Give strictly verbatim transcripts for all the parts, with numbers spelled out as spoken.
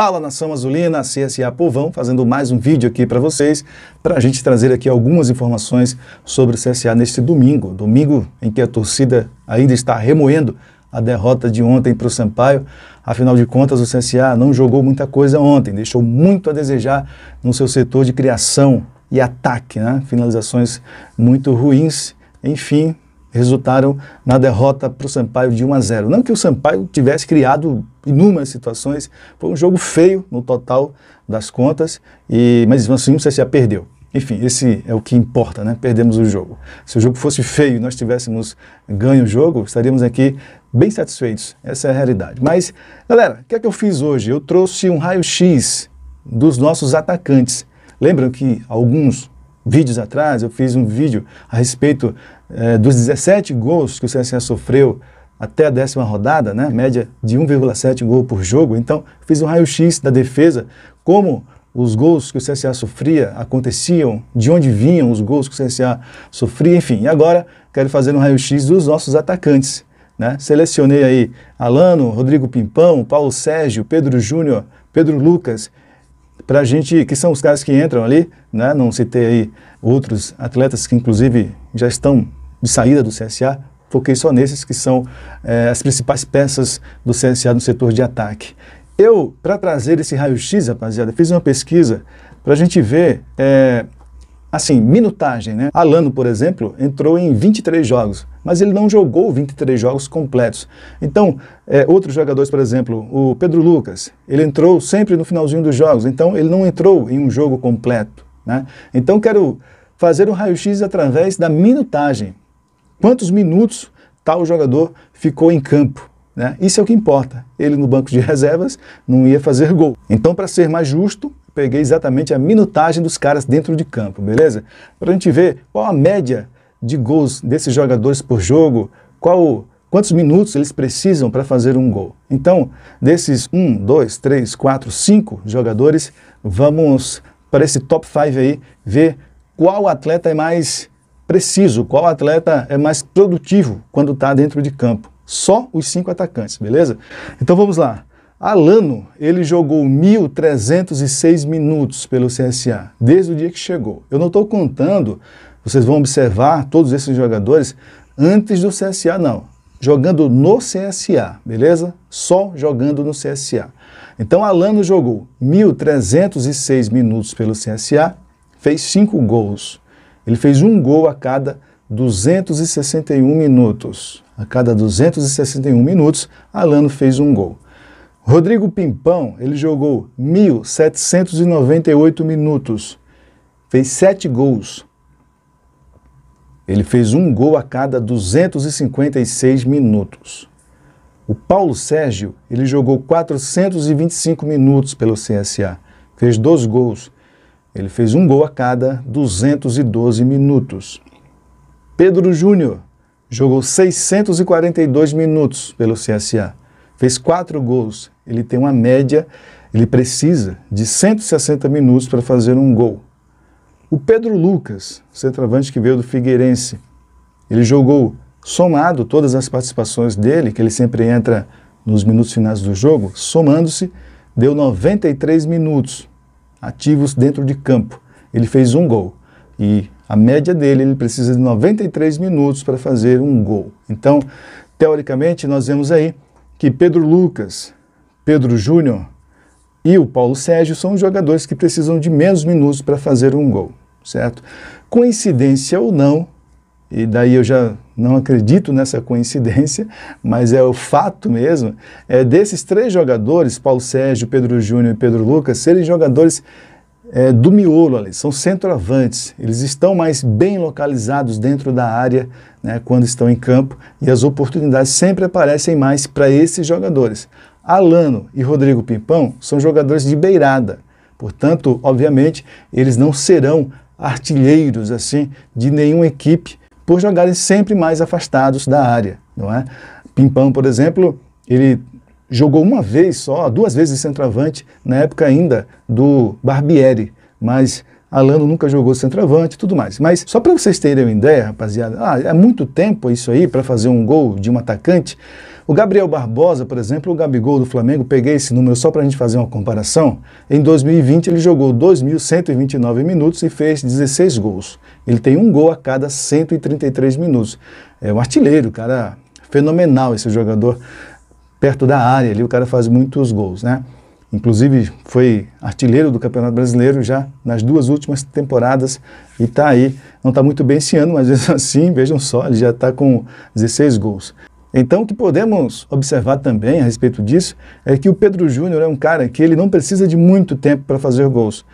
Fala, nação azulina, C S A Povão, fazendo mais um vídeo aqui para vocês, para a gente trazer aqui algumas informações sobre o C S A neste domingo, domingo em que a torcida ainda está remoendo a derrota de ontem para o Sampaio. Afinal de contas, o C S A não jogou muita coisa ontem, deixou muito a desejar no seu setor de criação e ataque, né? Finalizações muito ruins, enfim, resultaram na derrota para o Sampaio de um a zero. Não que o Sampaio tivesse criado inúmeras situações, foi um jogo feio no total das contas, e, mas assim o C S A perdeu. Enfim, esse é o que importa, né? Perdemos o jogo. Se o jogo fosse feio e nós tivéssemos ganho o jogo, estaríamos aqui bem satisfeitos. Essa é a realidade. Mas, galera, o que é que eu fiz hoje? Eu trouxe um raio-x dos nossos atacantes. Lembram que alguns vídeos atrás eu fiz um vídeo a respeito eh, dos dezessete gols que o C S A sofreu até a décima rodada, né? Média de um vírgula sete gol por jogo. Então, fiz um raio-x da defesa, como os gols que o C S A sofria aconteciam, de onde vinham os gols que o C S A sofria, enfim. E agora quero fazer um raio-x dos nossos atacantes, né? Selecionei aí Alano, Rodrigo Pimpão, Paulo Sérgio, Pedro Júnior, Pedro Lucas, para a gente, que são os caras que entram ali, né? Não citei aí outros atletas que inclusive já estão de saída do C S A, foquei só nesses que são é, as principais peças do C S A no setor de ataque. Eu, para trazer esse raio-x, rapaziada, fiz uma pesquisa para a gente ver, é, assim, minutagem, né? Alano, por exemplo, entrou em vinte e três jogos, mas ele não jogou vinte e três jogos completos. Então, é, outros jogadores, por exemplo, o Pedro Lucas, ele entrou sempre no finalzinho dos jogos, então ele não entrou em um jogo completo, né? Então, quero fazer um raio-x através da minutagem. Quantos minutos tal jogador ficou em campo? Né? Isso é o que importa. Ele no banco de reservas não ia fazer gol. Então, para ser mais justo, peguei exatamente a minutagem dos caras dentro de campo, beleza? Para a gente ver qual a média de gols desses jogadores por jogo, qual, quantos minutos eles precisam para fazer um gol. Então, desses um, dois, três, quatro, cinco jogadores, vamos para esse top cinco aí, ver qual atleta é mais preciso, qual atleta é mais produtivo quando está dentro de campo. Só os cinco atacantes, beleza? Então vamos lá. Alano, ele jogou mil trezentos e seis minutos pelo C S A, desde o dia que chegou. Eu não estou contando, vocês vão observar, todos esses jogadores antes do C S A, não. Jogando no C S A, beleza? Só jogando no C S A. Então Alano jogou mil trezentos e seis minutos pelo C S A, fez cinco gols. Ele fez um gol a cada duzentos e sessenta e um minutos. A cada duzentos e sessenta e um minutos, Alano fez um gol. Rodrigo Pimpão, ele jogou mil setecentos e noventa e oito minutos, fez sete gols. Ele fez um gol a cada duzentos e cinquenta e seis minutos. O Paulo Sérgio, ele jogou quatrocentos e vinte e cinco minutos pelo C S A, fez dois gols. Ele fez um gol a cada duzentos e doze minutos. Pedro Júnior jogou seiscentos e quarenta e dois minutos pelo C S A, fez quatro gols. Ele tem uma média, ele precisa de cento e sessenta minutos para fazer um gol. O Pedro Lucas, centroavante que veio do Figueirense, ele jogou, somado todas as participações dele, que ele sempre entra nos minutos finais do jogo, somando-se, deu noventa e três minutos ativos dentro de campo. Ele fez um gol e a média dele, ele precisa de noventa e três minutos para fazer um gol. Então, teoricamente, nós vemos aí que Pedro Lucas, Pedro Júnior e o Paulo Sérgio são os jogadores que precisam de menos minutos para fazer um gol, certo? Coincidência ou não, e daí eu já não acredito nessa coincidência, mas é o fato mesmo, é desses três jogadores, Paulo Sérgio, Pedro Júnior e Pedro Lucas, serem jogadores É, do miolo ali, são centroavantes, eles estão mais bem localizados dentro da área, né, quando estão em campo, e as oportunidades sempre aparecem mais para esses jogadores. Alano e Rodrigo Pimpão são jogadores de beirada, portanto, obviamente, eles não serão artilheiros assim de nenhuma equipe por jogarem sempre mais afastados da área, não é? Pimpão, por exemplo, ele jogou uma vez só, duas vezes de centroavante, na época ainda do Barbieri, mas Alano nunca jogou centroavante e tudo mais. Mas só para vocês terem uma ideia, rapaziada, ah, é muito tempo isso aí para fazer um gol de um atacante, O Gabriel Barbosa, por exemplo, o Gabigol do Flamengo, peguei esse número só para a gente fazer uma comparação, em dois mil e vinte ele jogou dois mil cento e vinte e nove minutos e fez dezesseis gols. Ele tem um gol a cada cento e trinta e três minutos. É um artilheiro, cara, fenomenal esse jogador, perto da área ali, o cara faz muitos gols, né? Inclusive foi artilheiro do Campeonato Brasileiro já nas duas últimas temporadas e está aí, não está muito bem esse ano, mas mesmo assim, vejam só, ele já está com dezesseis gols. Então o que podemos observar também a respeito disso é que o Pedro Júnior é um cara que ele não precisa de muito tempo para fazer gols.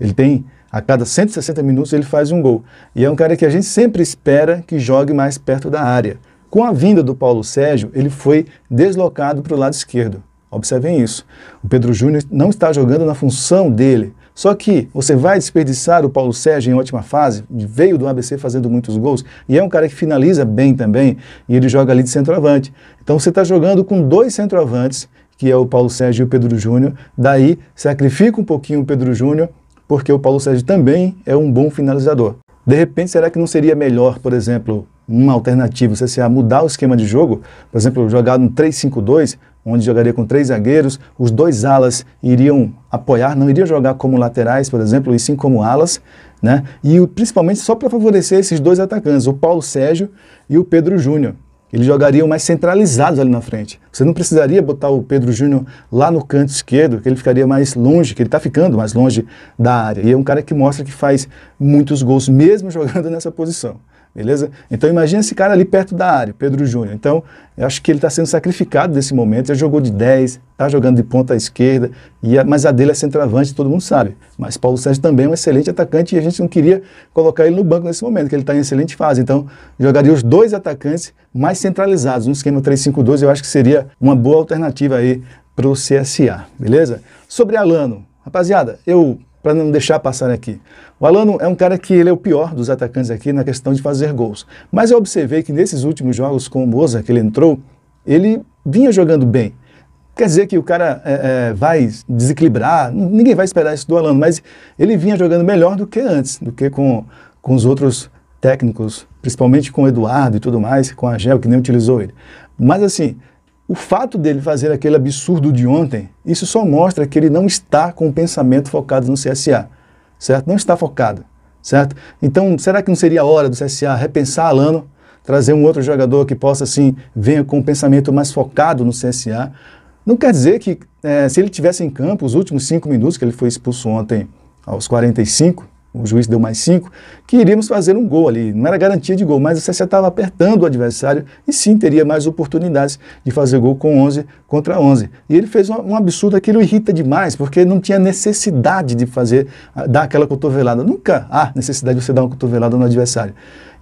Ele tem, a cada cento e sessenta minutos ele faz um gol. E é um cara que a gente sempre espera que jogue mais perto da área. Com a vinda do Paulo Sérgio, ele foi deslocado para o lado esquerdo. Observem isso. O Pedro Júnior não está jogando na função dele. Só que você vai desperdiçar o Paulo Sérgio em ótima fase, veio do A B C fazendo muitos gols, e é um cara que finaliza bem também, e ele joga ali de centroavante. Então você está jogando com dois centroavantes, que é o Paulo Sérgio e o Pedro Júnior, daí sacrifica um pouquinho o Pedro Júnior, porque o Paulo Sérgio também é um bom finalizador. De repente, será que não seria melhor, por exemplo, uma alternativa, o C S A mudar o esquema de jogo, por exemplo, jogar um três cinco dois, onde jogaria com três zagueiros, os dois alas iriam apoiar, não iriam jogar como laterais, por exemplo, e sim como alas, né? E principalmente só para favorecer esses dois atacantes, o Paulo Sérgio e o Pedro Júnior. Eles jogariam mais centralizados ali na frente. Você não precisaria botar o Pedro Júnior lá no canto esquerdo, que ele ficaria mais longe, que ele está ficando mais longe da área. E é um cara que mostra que faz muitos gols, mesmo jogando nessa posição. Beleza? Então imagina esse cara ali perto da área, Pedro Júnior. Então, eu acho que ele está sendo sacrificado nesse momento. Já jogou de dez, está jogando de ponta esquerda, e a, mas a dele é centroavante, todo mundo sabe. Mas Paulo Sérgio também é um excelente atacante e a gente não queria colocar ele no banco nesse momento, que ele está em excelente fase. Então, jogaria os dois atacantes mais centralizados. No esquema três cinco dois, eu acho que seria uma boa alternativa aí para o C S A. Beleza? Sobre Alano. Rapaziada, eu... para não deixar passar aqui. O Alano é um cara que ele é o pior dos atacantes aqui na questão de fazer gols. Mas eu observei que nesses últimos jogos com o Mozart, que ele entrou, ele vinha jogando bem. Quer dizer que o cara é, é, vai desequilibrar, ninguém vai esperar isso do Alano, mas ele vinha jogando melhor do que antes, do que com, com os outros técnicos, principalmente com o Eduardo e tudo mais, com a Gel, que nem utilizou ele. Mas assim... o fato dele fazer aquele absurdo de ontem, isso só mostra que ele não está com o pensamento focado no C S A, certo? Não está focado, certo? Então, será que não seria a hora do C S A repensar Alano, trazer um outro jogador que possa, assim, venha com um pensamento mais focado no C S A? Não quer dizer que, é, se ele tivesse em campo os últimos cinco minutos, que ele foi expulso ontem aos quarenta e cinco, o juiz deu mais cinco, que iríamos fazer um gol ali, não era garantia de gol, mas o C S A estava apertando o adversário e sim teria mais oportunidades de fazer gol com onze contra onze. E ele fez um, um absurdo, aquilo irrita demais, porque não tinha necessidade de fazer, dar aquela cotovelada, nunca há necessidade de você dar uma cotovelada no adversário.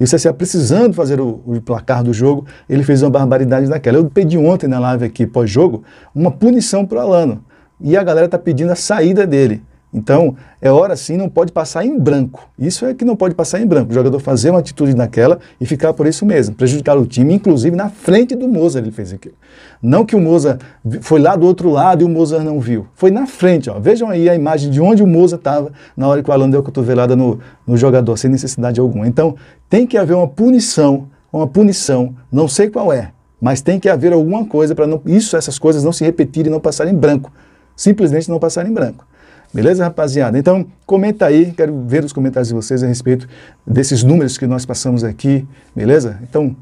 E o C S A precisando fazer o, o placar do jogo, ele fez uma barbaridade daquela. Eu pedi ontem na live aqui, pós-jogo, uma punição para o Alano, e a galera está pedindo a saída dele. Então, é hora sim, não pode passar em branco. Isso é que não pode passar em branco. O jogador fazer uma atitude naquela e ficar por isso mesmo, prejudicar o time, inclusive na frente do Mozart ele fez aquilo. Não que o Mozart foi lá do outro lado e o Mozart não viu. Foi na frente, ó. Vejam aí a imagem de onde o Mozart estava na hora que o Alano deu a cotovelada no, no jogador, sem necessidade alguma. Então, tem que haver uma punição, uma punição, não sei qual é, mas tem que haver alguma coisa para não isso, essas coisas não se repetirem e não passarem em branco. Simplesmente não passarem em branco. Beleza, rapaziada? Então, comenta aí, quero ver os comentários de vocês a respeito desses números que nós passamos aqui, beleza? Então,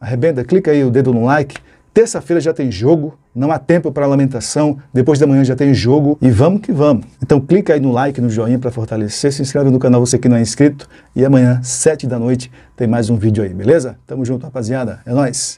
arrebenta, clica aí o dedo no like. Terça-feira já tem jogo, não há tempo para lamentação, depois da manhã já tem jogo e vamos que vamos. Então, clica aí no like, no joinha para fortalecer, se inscreve no canal você que não é inscrito e amanhã, sete da noite, tem mais um vídeo aí, beleza? Tamo junto, rapaziada. É nóis!